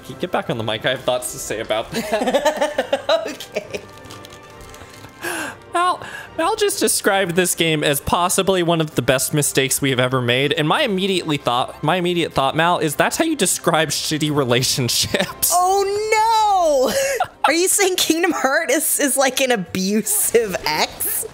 Cookie, get back on the mic. I have thoughts to say about that. Okay. Mal just described this game as possibly one of the best mistakes we have ever made, and my immediate thought, Mal, is that's how you describe shitty relationships. Oh no! Are you saying Kingdom Hearts is like an abusive ex?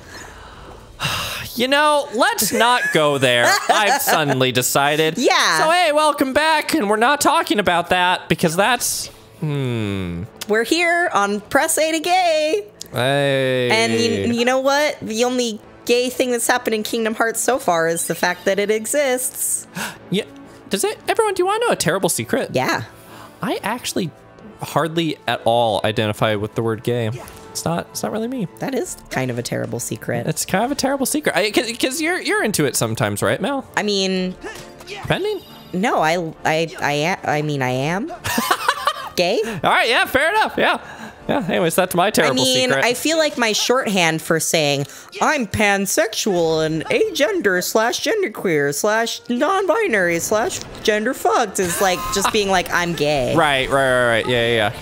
You know, let's not go there. I've suddenly decided. Yeah. So hey, welcome back, and we're not talking about that because that's We're here on Press A to Gay. Hey. And you know what? The only gay thing that's happened in Kingdom Hearts so far is the fact that it exists. Yeah. Does it? Everyone, do you want to know a terrible secret? Yeah. I actually hardly at all identify with the word gay. Yeah. It's not really me. That is kind of a terrible secret. It's kind of a terrible secret. Because you're into it sometimes, right, Mel? I mean, depending. No, I mean I am gay. All right. Yeah. Fair enough. Yeah. Yeah, anyways, that's my terrible secret. I mean, I feel like my shorthand for saying I'm pansexual and agender slash genderqueer slash non-binary slash genderfucked is like just being like, I'm gay. Right. Yeah.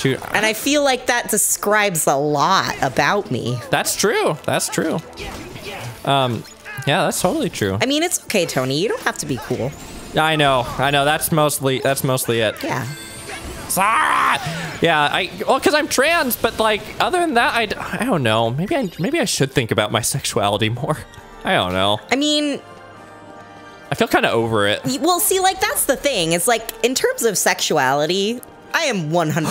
Shoot. And I feel like that describes a lot about me. That's true. Yeah, that's totally true. I mean, it's okay, Tony. You don't have to be cool. I know. That's mostly it. Yeah. Yeah, because I'm trans, but like other than that, I don't know. Maybe I should think about my sexuality more. I don't know. I mean, I feel kind of over it. Well, see, like that's the thing. It's like in terms of sexuality, I am 100.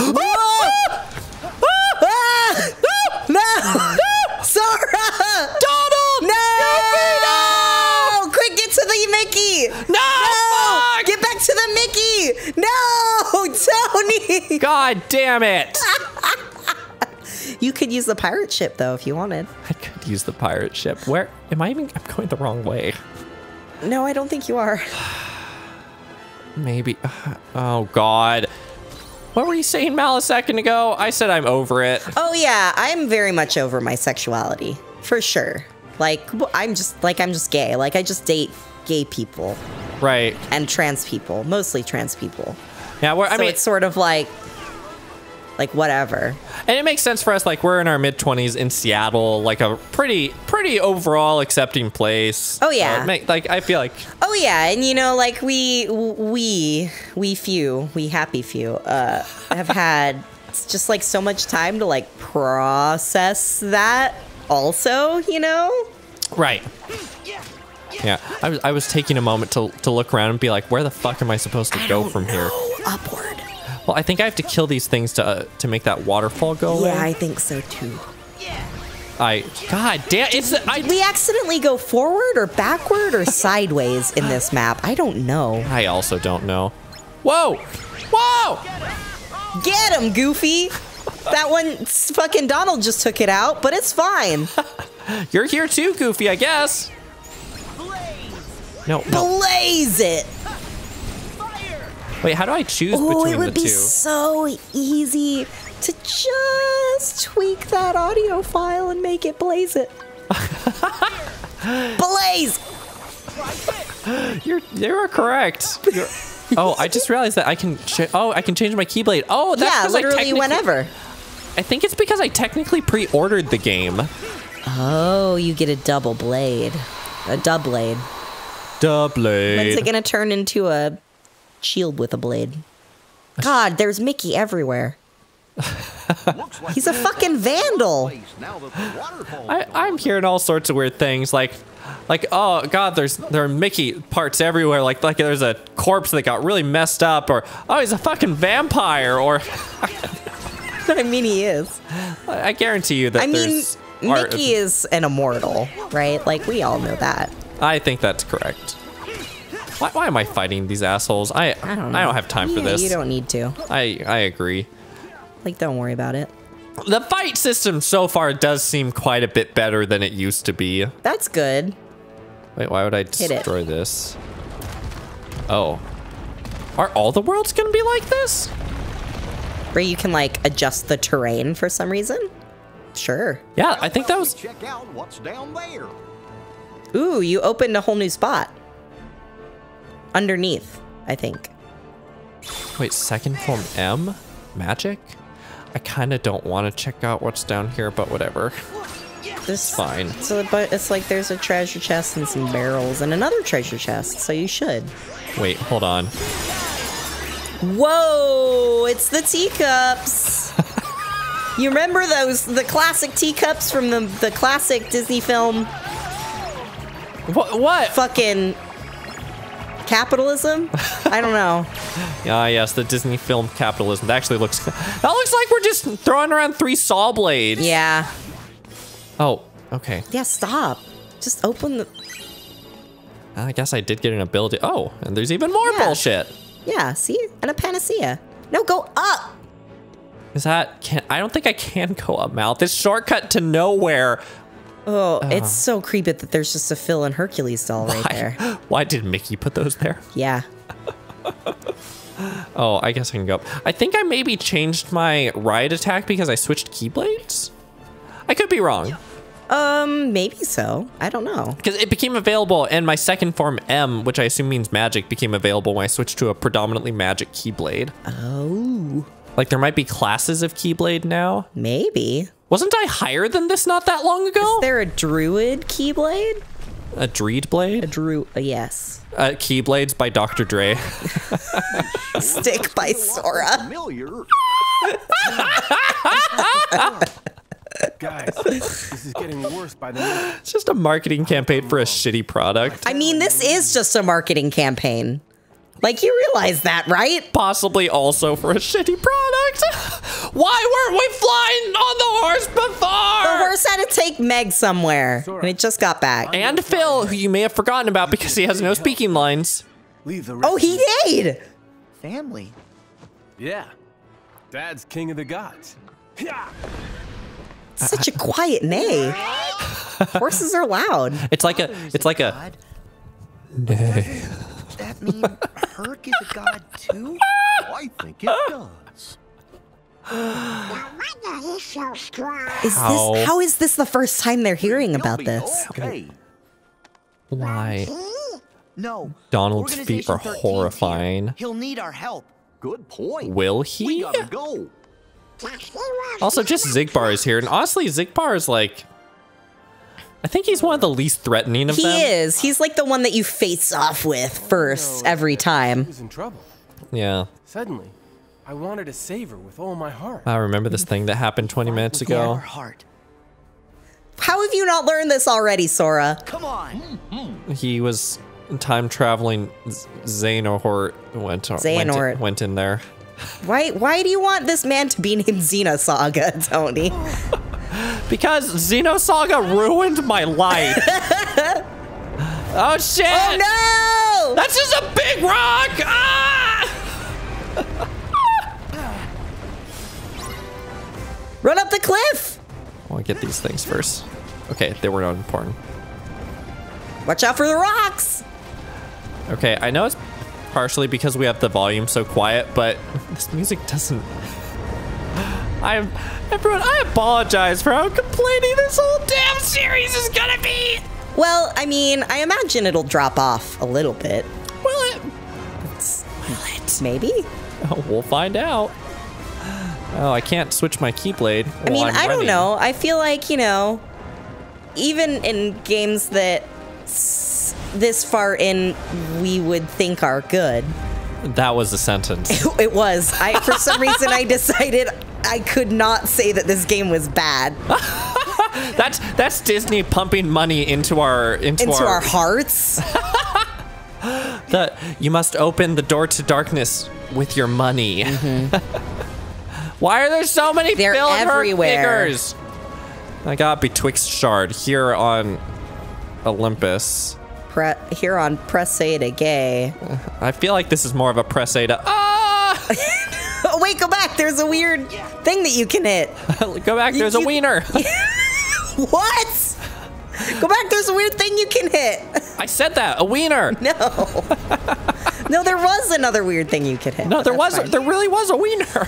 No, Sora, Donald, no, quick, get to the Mickey. No, get back to the Mickey. No. Tony! God damn it! You could use the pirate ship though if you wanted. I could use the pirate ship. Where am I even? I'm going the wrong way. No, I don't think you are. Maybe. Oh God. What were you saying, Mal, a second ago? I said I'm over it. Oh yeah, I'm very much over my sexuality for sure. Like I'm just gay. Like I just date gay people. Right. And trans people, mostly trans people. Yeah, I mean, it's sort of like whatever. And it makes sense for us. Like we're in our mid-20s in Seattle, like a pretty overall accepting place. Oh yeah. Like I feel like. Oh yeah, and you know, like we happy few have had just like so much time to like process that. Also, you know. Right. Yeah, I was taking a moment to look around and be like, where the fuck am I supposed to go from here? Upward. Well, I think I have to kill these things to make that waterfall go away. Yeah, I think so too. God damn, we accidentally go forward or backward or sideways in this map? I don't know. I also don't know. Whoa! Get him, Goofy! That one, fucking Donald just took it out, but it's fine. You're here too, Goofy, I guess. No. Blaze it! Fire. Wait, how do I choose between the two? It would be so easy to just tweak that audio file and make it blaze it. Blaze! You are correct. I just realized that I can. I can change my keyblade. Oh, that's literally whenever. I think it's because I technically pre-ordered the game. Oh, you get a double blade, a double blade. When's it gonna turn into a shield with a blade? God, there's Mickey everywhere. He's a fucking vandal. I'm hearing all sorts of weird things, like oh God, there are Mickey parts everywhere. Like there's a corpse that got really messed up, or oh he's a fucking vampire, or I mean he is. I guarantee you that. I mean Mickey is an immortal, right? Like we all know that. I think that's correct. Why am I fighting these assholes? I don't know. I don't have time for this. You don't need to. I agree. Like, don't worry about it. The fight system so far does seem quite a bit better than it used to be. That's good. Wait, why would I destroy this? Oh. Are all the worlds going to be like this? Where you can, like, adjust the terrain for some reason? Sure. Yeah, I think that was... Check out what's down there. Ooh, you opened a whole new spot. Underneath, I think. Wait, second form M? Magic? I kind of don't want to check out what's down here, but whatever. It's fine. So, but it's like there's a treasure chest and some barrels and another treasure chest, so you should. Wait, hold on. Whoa, it's the teacups. You remember those, the classic teacups from the classic Disney film? What? Fucking capitalism? I don't know. Ah, yes, the Disney film Capitalism. That actually looks... That looks like we're just throwing around 3 saw blades. Yeah. Oh, okay. Yeah, stop. Just open the... I guess I did get an ability. Oh, and there's even more bullshit. Yeah, see? And a panacea. No, go up! Is that... I don't think I can go up, Mal. This shortcut to nowhere... Oh, it's so creepy that there's just a Phil and Hercules doll right there. Why did Mickey put those there? Yeah. Oh, I guess I can go up. I think I maybe changed my ride attack because I switched keyblades? I could be wrong. Maybe so. I don't know. Because it became available, and my second form M, which I assume means magic, became available when I switched to a predominantly magic keyblade. Oh. Like, there might be classes of keyblade now? Maybe. Wasn't I higher than this not that long ago? Is there a druid keyblade? A dreed blade? A druid, yes. Keyblades by Dr. Dre. Stick by Sora. Guys, this is getting worse by the minute. It's just a marketing campaign for a shitty product. I mean, this is just a marketing campaign. Like, you realize that, right? Possibly also for a shitty product. Why weren't we flying on the horse before? The horse had to take Meg somewhere, and it just got back. And Phil, who you may have forgotten about because he has no speaking lines. Oh, he did! Family. Yeah. Dad's king of the gods. Yeah. Such a quiet neigh. Horses are loud. It's like a... Neigh. That mean Herc is a god too? I think it does. No wonder he's so strong. How is this the first time they're hearing about this? Okay. Why? No. Donald's feet are horrifying. He'll need our help. Good point. Will he? We gotta go. Also, just Zigbar is here, and honestly, Zigbar is like... I think he's one of the least threatening of them. He is. He's like the one that you face off with first every time. He was in trouble. Yeah. Suddenly, I wanted to save her with all my heart. I remember this thing that happened 20 minutes ago. How have you not learned this already, Sora? Come on. He was time traveling. Xehanort went in there. Why do you want this man to be named Xenosaga, Tony? Because Xenosaga ruined my life. Oh, shit. Oh, no. That's just a big rock. Ah! Run up the cliff. I want to get these things first. Okay, they were not important. Watch out for the rocks. Okay, I know it's partially because we have the volume so quiet, but this music doesn't... I apologize for how complaining this whole damn series is gonna be! Well, I mean, I imagine it'll drop off a little bit. Will it? Will it? Maybe? Oh, we'll find out. Oh, I can't switch my keyblade. I mean, I don't know. I feel like, you know, even in games that this far in we would think are good. That was a sentence. It was. For some reason, I decided I could not say that this game was bad. That's Disney pumping money into our hearts. You must open the door to darkness with your money. Why are there so many? They're everywhere. Figures? I got Betwixt Shard here on Olympus. Here on Press A to Gay. I feel like this is more of a Press A to... Oh, wait, go back. There's a weird thing that you can hit. Go back. There's a wiener. What? Go back. There's a weird thing you can hit. I said that. A wiener. No. No, there was another weird thing you could hit. No, there wasn't. There really was a wiener.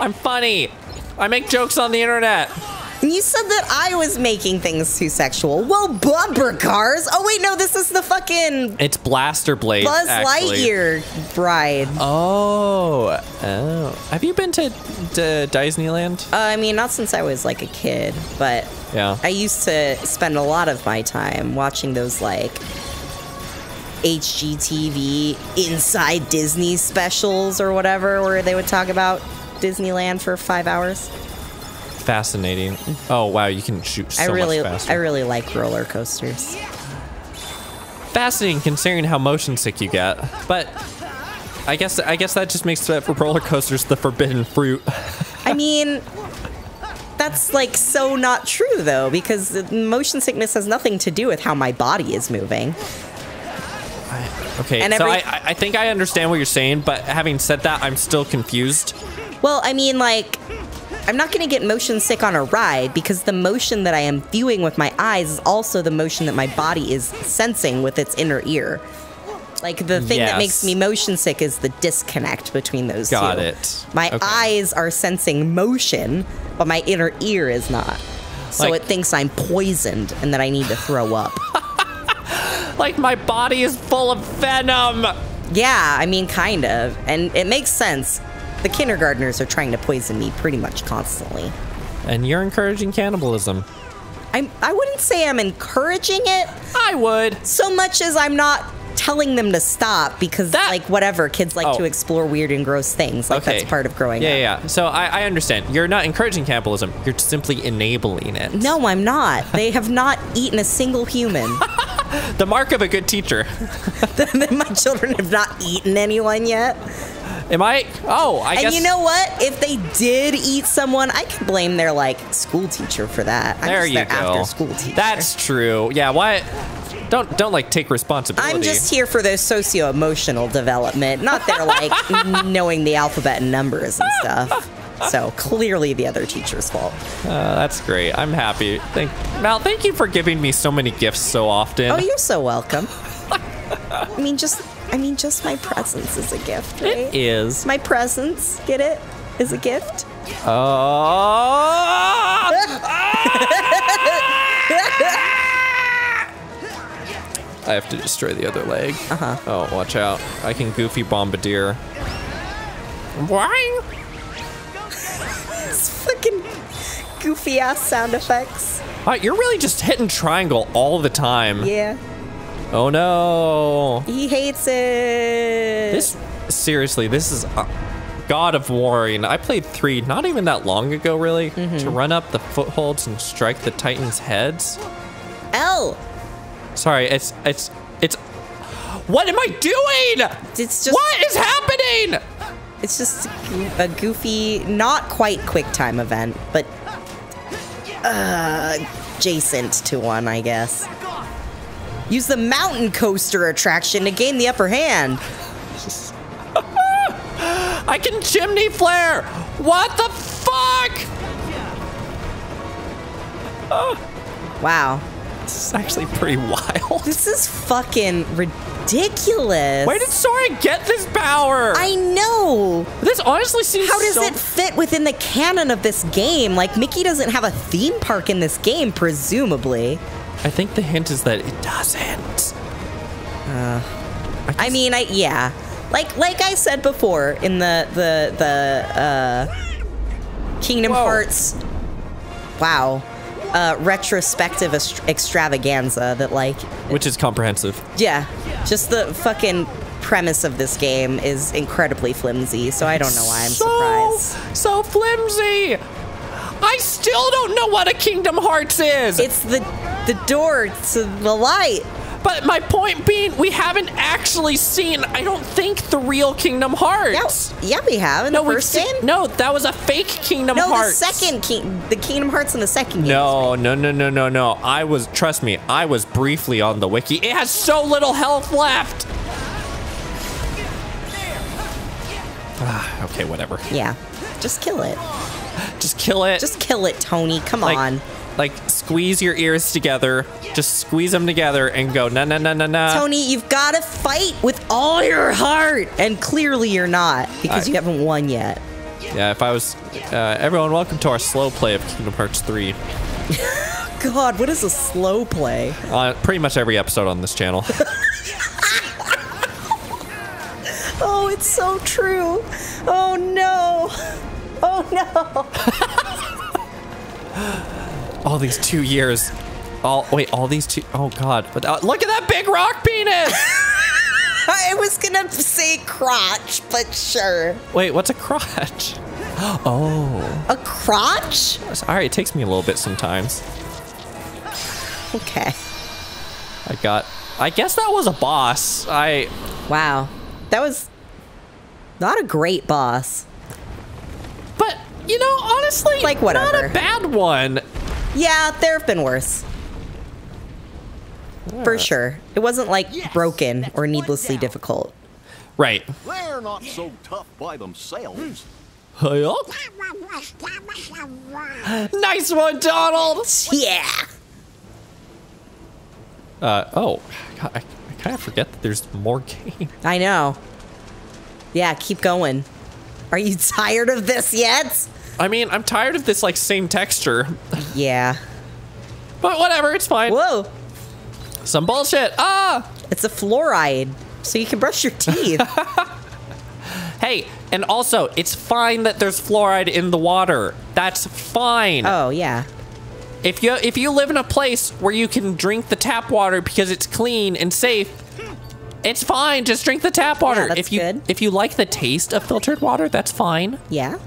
I'm funny. I make jokes on the internet. You said that I was making things too sexual. Well, bumper cars. Oh, wait, no, this is the fucking... It's Blaster Blade, Buzz Lightyear ride. Oh. Oh. Have you been to Disneyland? I mean, not since I was, like, a kid, but yeah. I used to spend a lot of my time watching those, like, HGTV Inside Disney specials or whatever, where they would talk about Disneyland for 5 hours. Fascinating. Oh wow, you can shoot so much faster. I really like roller coasters. Fascinating considering how motion sick you get, but I guess that just makes for roller coasters the forbidden fruit. I mean, that's like so not true though, because motion sickness has nothing to do with how my body is moving. Okay, so I think I understand what you're saying, but having said that, I'm still confused. Well, I mean, like, I'm not going to get motion sick on a ride because the motion that I am viewing with my eyes is also the motion that my body is sensing with its inner ear. Like, the thing that makes me motion sick is the disconnect between those two. Got it. My eyes are sensing motion, but my inner ear is not. So like, it thinks I'm poisoned and that I need to throw up. Like, my body is full of venom. Yeah, I mean, kind of. And it makes sense. The kindergartners are trying to poison me pretty much constantly. And you're encouraging cannibalism. I wouldn't say I'm encouraging it. I would. So much as I'm not telling them to stop because, like, whatever. Kids like to explore weird and gross things. Like, that's part of growing up. Yeah, yeah. So I understand. You're not encouraging cannibalism. You're simply enabling it. No, I'm not. They have not eaten a single human. The mark of a good teacher. My children have not eaten anyone yet. Am I? Oh, I guess. And you know what? If they did eat someone, I could blame their, like, school teacher for that. I'm just their after school teacher. That's true. Yeah, why? Don't like take responsibility. I'm just here for their socio-emotional development, not their like knowing the alphabet and numbers and stuff. So clearly the other teacher's fault. That's great. I'm happy. Mal, thank you for giving me so many gifts so often. Oh, you're so welcome. I mean, just my presence is a gift, right? It is. My presence, get it? Is a gift. Oh. I have to destroy the other leg. Uh-huh. Oh, watch out. I can Goofy Bombardier. Why? It's fucking goofy-ass sound effects. You're really just hitting triangle all the time. Yeah. Oh, no. He hates it. Seriously, this is God of Warring. I played 3 not even that long ago, really, to run up the footholds and strike the Titans' heads. L. Sorry, it's what am I doing? It's just, what is happening? It's just a goofy, not quite quick time event, but adjacent to one, I guess. Use the mountain coaster attraction to gain the upper hand. I can chimney flare. What the fuck? Wow. This is actually pretty wild. This is fucking ridiculous. Where did Sora get this power? I know. This honestly seems so... How does it fit within the canon of this game? Like, Mickey doesn't have a theme park in this game, presumably. I think the hint is that it doesn't. I mean, yeah. Like I said before in the Kingdom Hearts... Wow. Retrospective extravaganza that, like... Which is comprehensive. Yeah. Just the fucking premise of this game is incredibly flimsy, so I don't know why I'm surprised. So flimsy! I still don't know what a Kingdom Hearts is! It's the door to the light. But my point being, we haven't actually seen, I don't think, the real Kingdom Hearts. Yeah, we have in the first game. No, that was a fake Kingdom Hearts. No, the Kingdom Hearts in the second game. No. Trust me, I was briefly on the wiki. It has so little health left. Okay, whatever. Yeah, just kill it. Just kill it. Just kill it, Tony. Come on. Like, squeeze your ears together. Just squeeze them together and go, na na na na na. Tony, you've got to fight with all your heart. And clearly you're not, because you haven't won yet. Yeah, if I was... everyone, welcome to our slow play of Kingdom Hearts 3. God, what is a slow play? Pretty much every episode on this channel. Oh, it's so true. Oh, no. Oh, no. All these 2 years. Wait, all these two... Oh, God. But, look at that big rock penis! I was gonna say crotch, but sure. Wait, what's a crotch? Oh. A crotch? Sorry, it takes me a little bit sometimes. Okay. I guess that was a boss. Wow. That was not a great boss. But, you know, honestly, like, whatever. Not a bad one. Yeah, there have been worse. Yeah. For sure. It wasn't, like, broken or needlessly difficult. Right. They're not so tough by themselves. Hey-oh. Nice one, Donald! Yeah! Oh. God, I kind of forget that there's more game. I know. Yeah, keep going. Are you tired of this yet? I mean, I'm tired of this, like, same texture. Yeah. But whatever, it's fine. Whoa! Some bullshit. Ah! It's a fluoride, so you can brush your teeth. Hey, and also, it's fine that there's fluoride in the water. That's fine. Oh, yeah. If you live in a place where you can drink the tap water because it's clean and safe, it's fine. Just drink the tap water. Yeah, that's good. If you like the taste of filtered water, that's fine. Yeah.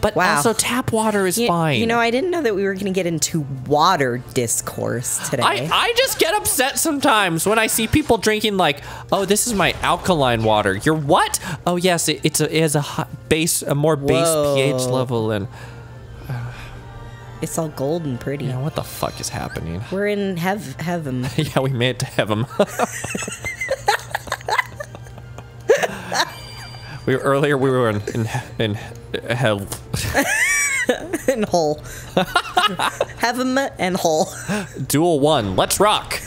But also, tap water is fine. You know, I didn't know that we were going to get into water discourse today. I just get upset sometimes when I see people drinking, like, oh, this is my alkaline water. You're what? Oh, yes, it has a hot base, a more base pH level. And it's all gold and pretty. Yeah, what the fuck is happening? We're in heaven. Yeah, we made it to heaven. Earlier we were in hell. In hole. Heaven and hole. Duel one. Let's rock.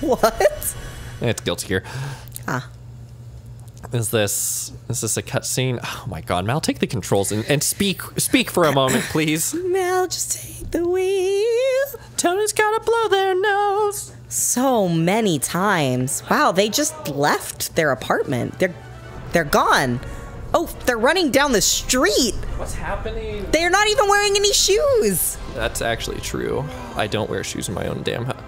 What? It's guilty here. Ah. Is this a cutscene? Oh my God, Mal, take the controls and speak for a moment, please. Mal, just take the wheel. Tony's gotta blow their nose. So many times. Wow, they just left their apartment. They're gone. Oh, they're running down the street. What's happening? They're not even wearing any shoes. That's actually true. I don't wear shoes in my own damn house.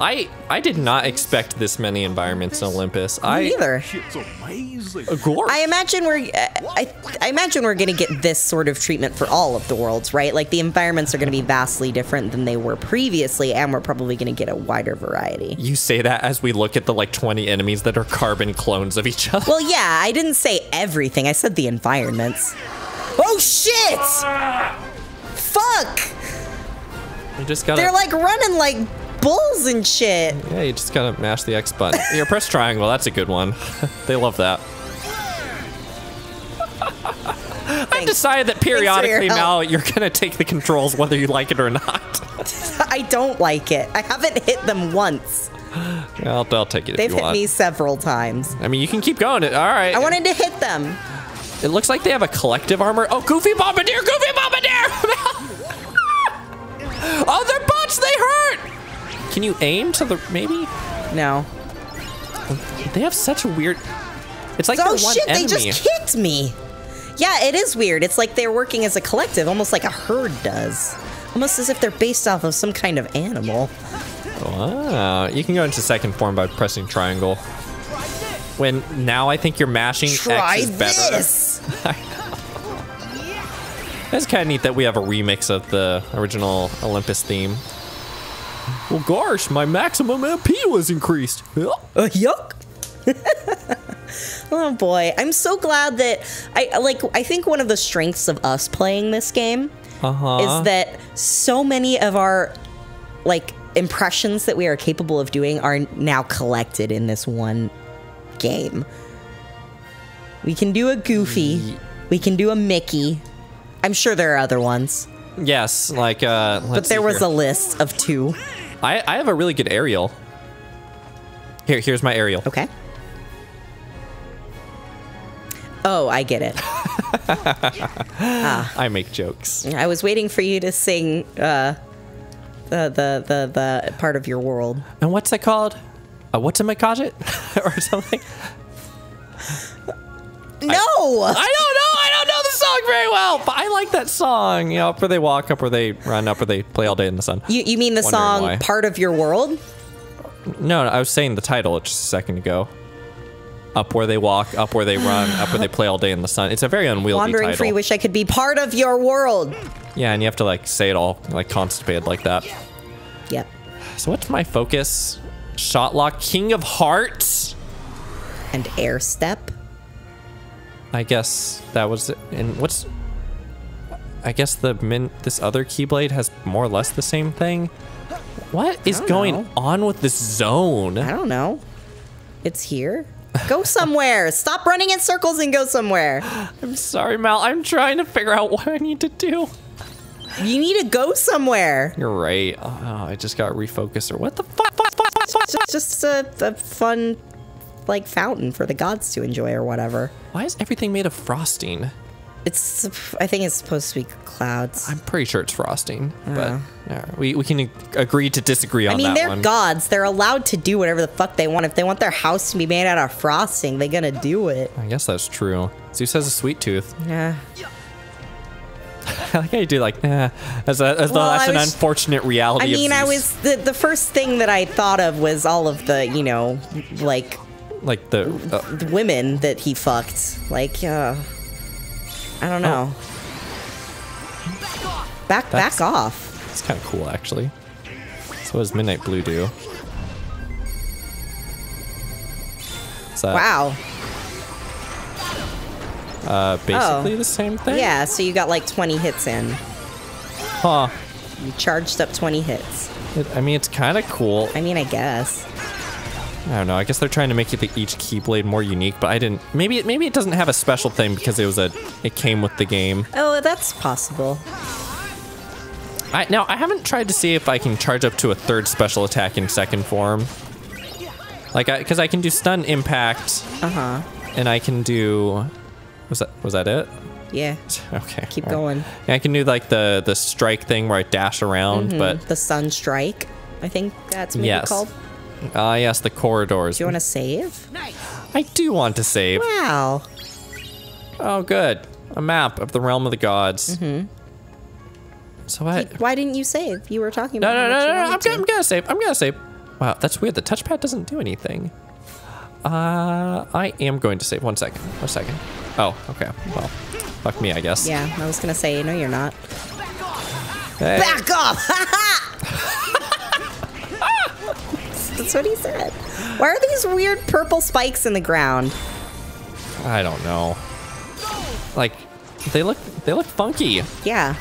I did not expect this many environments in Olympus. Me neither. Shit's amazing. I imagine we're gonna get this sort of treatment for all of the worlds, right? Like, the environments are gonna be vastly different than they were previously, and we're probably gonna get a wider variety. You say that as we look at the, like, 20 enemies that are carbon clones of each other. Well, yeah, I didn't say everything. I said the environments. Oh shit! Ah! Fuck! You just gotta. They're like running like bulls and shit. Yeah, you just gotta mash the X button. Here, press triangle. That's a good one. They love that. I've decided that periodically now you're gonna take the controls whether you like it or not. I don't like it. I haven't hit them once. I'll take it. They've hit me several times. I mean, you can keep going. All right. I wanted to hit them. It looks like they have a collective armor. Oh, Goofy Bombardier! Goofy Bombardier! Oh, their butts! They hurt! Can you aim to the, maybe? No. They have such a weird, it's like, oh shit, they just kicked me. Yeah, it is weird. It's like they're working as a collective, almost like a herd does. Almost as if they're based off of some kind of animal. Wow. You can go into second form by pressing triangle. When now I think you're mashing X is better. That's kind of neat that we have a remix of the original Olympus theme. Well, gosh, my maximum MP was increased. Yuck. Oh, boy. I'm so glad that I think one of the strengths of us playing this game is that so many of our, like, impressions that we are capable of doing are now collected in this one game. We can do a Goofy. We can do a Mickey. I'm sure there are other ones. Yes, like, but there was a list of 2. I have a really good Ariel. Here's my Ariel. Okay. Oh, I get it. I make jokes. I was waiting for you to sing the part of your world. And what's that called? A whatsamacallit or something? No! I don't know the song very well, but I like that song. You know, up where they walk, up where they run, up where they play all day in the sun. You mean the song why. Part of Your World? No, I was saying the title just a second ago. Up where they walk, up where they run, up where they play all day in the sun. It's a very unwieldy Wandering title. Free, wish I could be part of your world. Yeah, and you have to like say it all like constipated like that. Yep. So what's my focus? Shotlock, King of Hearts. And Air Step. I guess that was it. And what's... I guess the this other Keyblade has more or less the same thing. What is going on with this zone? I don't know. It's here. Go somewhere. Stop running in circles and go somewhere. I'm sorry, Mal. I'm trying to figure out what I need to do. You need to go somewhere. You're right. Oh, I just got refocused. Or what the fuck? It's just a fun... like fountain for the gods to enjoy or whatever. Why is everything made of frosting? It's, I think it's supposed to be clouds. I'm pretty sure it's frosting, but yeah, we can agree to disagree on that. I mean, they're gods. They're allowed to do whatever the fuck they want. If they want their house to be made out of frosting, they're gonna do it. I guess that's true. Zeus has a sweet tooth. Yeah. I like how you do like, nah, that's an unfortunate reality. I mean, I was, the first thing that I thought of was all of the, you know, like the women that he fucked, like I don't know. Oh. Back off. It's kind of cool, actually. So what does Midnight Blue do? What's that? Wow. Basically the same thing. Yeah. So you got like 20 hits in. Huh. You charged up 20 hits. I mean, it's kind of cool. I mean, I guess. I don't know. I guess they're trying to make each Keyblade more unique, but I didn't. Maybe it doesn't have a special thing because it was it came with the game. Oh, that's possible. Now I haven't tried to see if I can charge up to a third special attack in second form, like because I can do stun impact. And I can do. Was that it? Yeah. Okay. Keep going. And I can do like the strike thing where I dash around, but the sun strike. I think that's what it's called. Yes, the corridors. Do you want to save? I do want to save. Wow. Oh, good. A map of the realm of the gods. So what? Why didn't you save? You were talking about I'm gonna save. I'm gonna save. Wow, that's weird. The touchpad doesn't do anything. I am going to save. One second. Oh, okay. Well, fuck me, I guess. Yeah, I was gonna say, no, you're not. Hey. Back off! That's what he said. Why are these weird purple spikes in the ground? I don't know. Like, they look funky. Yeah.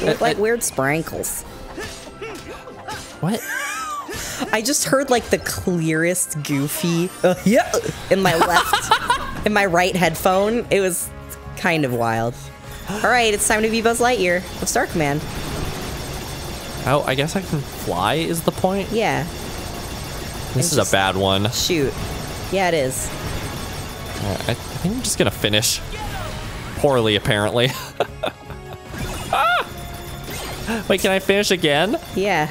They look like weird sprinkles. What? I just heard like the clearest Goofy in my left, in my right headphone. It was kind of wild. All right, it's time to be Buzz Lightyear of Star Command. Oh, I guess I can fly is the point? Yeah. This is a bad one. Shoot. Yeah, it is. I think I'm just going to finish poorly, apparently. Wait, can I finish again? Yeah.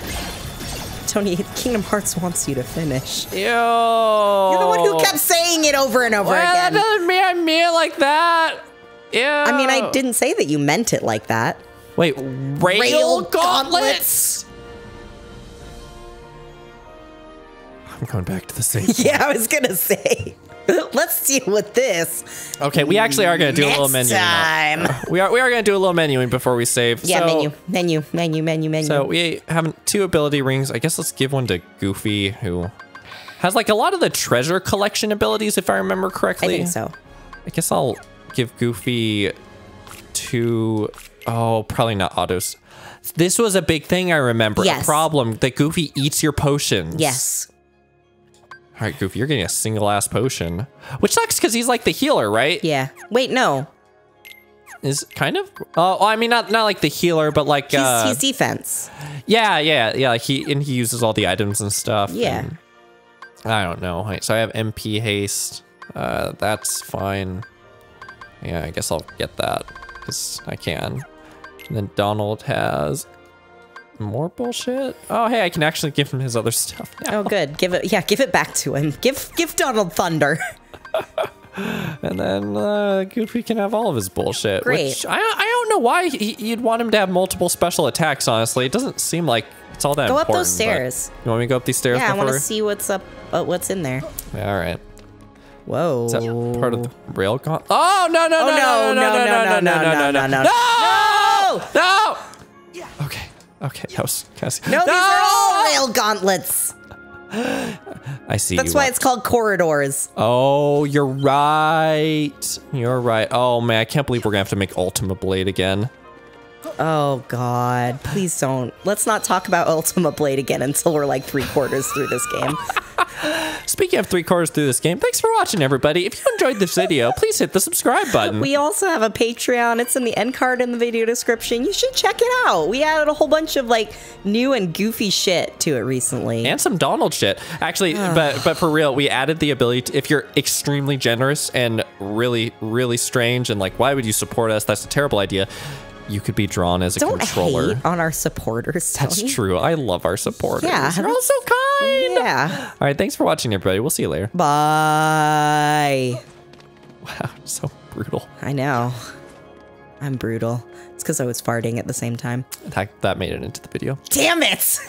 Tony, Kingdom Hearts wants you to finish. Ew. You're the one who kept saying it over and over again. That doesn't mean I mean it like that. Ew. I mean, I didn't say that you meant it like that. Wait, rail gauntlets? I'm going back to the same. Yeah, I was gonna say. Let's deal with this. Okay, we actually are gonna do a little menuing. We are gonna do a little menuing before we save. Yeah, so, menu. So we have 2 ability rings. I guess let's give one to Goofy, who has like a lot of the treasure collection abilities, if I remember correctly. I think so. I guess I'll give Goofy 2. Oh, probably not autos. This was a big thing I remember. Yes. A problem that Goofy eats your potions. Yes. All right, Goofy, you're getting a single-ass potion. Which sucks, because he's like the healer, right? Yeah. Wait, no. Is kind of? Oh, I mean, not like the healer, but like... he's defense. Yeah. Like he uses all the items and stuff. Yeah. And I don't know. So I have MP haste. That's fine. Yeah, I guess I'll get that because I can. And then Donald has more bullshit. Oh, hey, I can actually give him his other stuff now. Oh, good. Give it. Yeah, give it back to him. Give Donald thunder. And then Goofy can have all of his bullshit. Great. Which I don't know why you'd want him to have multiple special attacks. Honestly, it doesn't seem like it's all that important. Go up those stairs. You want me to go up these stairs? Yeah, I want to see what's in there. Yeah, all right. Whoa. Is that part of the rail con? Oh no no no no no no no no no no no no no! Okay, okay, that was Cassie. No, these are all rail gauntlets. I see. That's why it's called corridors. Oh, you're right. You're right. Oh man, I can't believe we're gonna have to make Ultima Blade again. Oh God, please don't. Let's not talk about Ultima Blade again until we're like 3/4 through this game. Speaking of 3/4 through this game, thanks for watching, everybody. If you enjoyed this video, please hit the subscribe button. We also have a Patreon. It's in the end card in the video description. You should check it out. We added a whole bunch of like new and goofy shit to it recently. And some Donald shit. Actually, but for real, we added the ability to, if you're extremely generous and really, really strange and like, why would you support us? That's a terrible idea. You could be drawn as a controller. Don't hate on our supporters. That's true. I love our supporters. Yeah. They're all so kind. Yeah. All right. Thanks for watching, everybody. We'll see you later. Bye. Wow. So brutal. I know. I'm brutal. It's because I was farting at the same time. That made it into the video. Damn it.